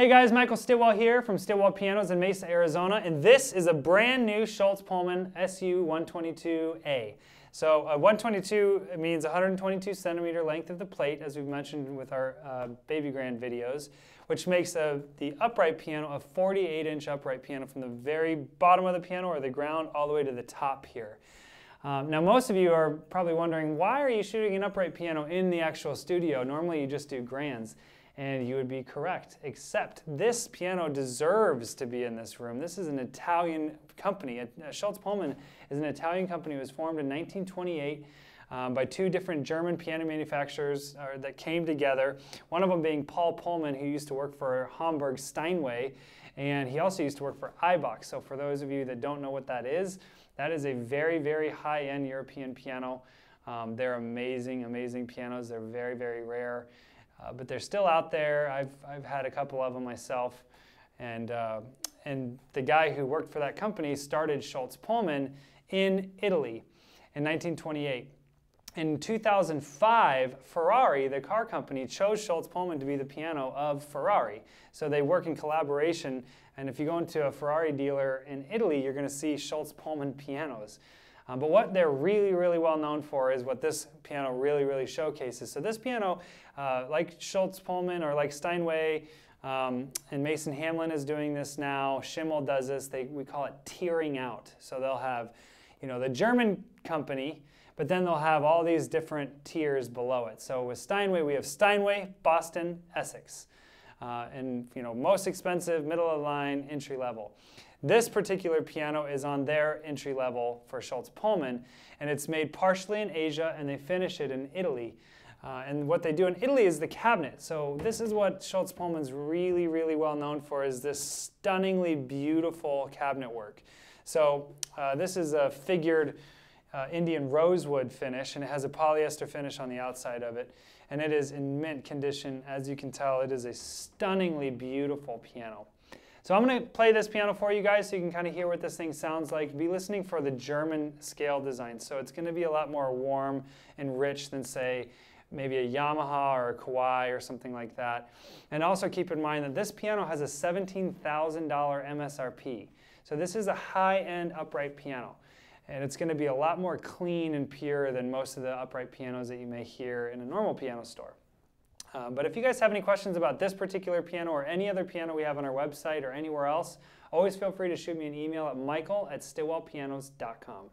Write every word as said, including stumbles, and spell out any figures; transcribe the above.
Hey guys, Michael Stilwell here from Stilwell Pianos in Mesa, Arizona, and this is a brand new Schulze Pollmann S U one twenty-two A. So uh, one twenty-two means one hundred twenty-two centimeter length of the plate, as we've mentioned with our uh, Baby Grand videos, which makes a, the upright piano a forty-eight inch upright piano from the very bottom of the piano or the ground all the way to the top here. Um, now most of you are probably wondering, why are you shooting an upright piano in the actual studio? Normally you just do grands, and you would be correct, except this piano deserves to be in this room. This is an Italian company. Schulze Pollmann is an Italian company. It was formed in nineteen twenty-eight um, by two different German piano manufacturers uh, that came together, one of them being Paul Pullman, who used to work for Hamburg Steinway, and he also used to work for Ibach. So for those of you that don't know what that is, that is a very, very high-end European piano. Um, they're amazing, amazing pianos. They're very, very rare, uh, but they're still out there. I've, I've had a couple of them myself. And, uh, and the guy who worked for that company started Schulze Pollmann in Italy in nineteen twenty-eight. In two thousand five, Ferrari, the car company, chose Schulze Pollmann to be the piano of Ferrari. So they work in collaboration, and if you go into a Ferrari dealer in Italy, you're going to see Schulze Pollmann pianos. Um, but what they're really, really well known for is what this piano really, really showcases. So this piano, uh, like Schulze Pollmann or like Steinway, Um, and Mason Hamlin is doing this now, Schimmel does this, they, we call it tearing out. So they'll have, you know, the German company, but then they'll have all these different tiers below it. So with Steinway, we have Steinway, Boston, Essex. Uh, and, you know, most expensive, middle of the line, entry level. This particular piano is on their entry level for Schulze Pollmann, and it's made partially in Asia, and they finish it in Italy. Uh, and what they do in Italy is the cabinet. So this is what Schulze Pollmann's really, really well known for, is this stunningly beautiful cabinet work. So uh, this is a figured uh, Indian rosewood finish, and it has a polyester finish on the outside of it. And it is in mint condition. As you can tell, it is a stunningly beautiful piano. So I'm going to play this piano for you guys so you can kind of hear what this thing sounds like. Be listening for the German scale design. So it's going to be a lot more warm and rich than, say, maybe a Yamaha or a Kawai or something like that. And also keep in mind that this piano has a seventeen thousand dollar M S R P. So this is a high-end upright piano. And it's going to be a lot more clean and pure than most of the upright pianos that you may hear in a normal piano store. Um, but if you guys have any questions about this particular piano or any other piano we have on our website or anywhere else, always feel free to shoot me an email at michael at stilwell pianos dot com.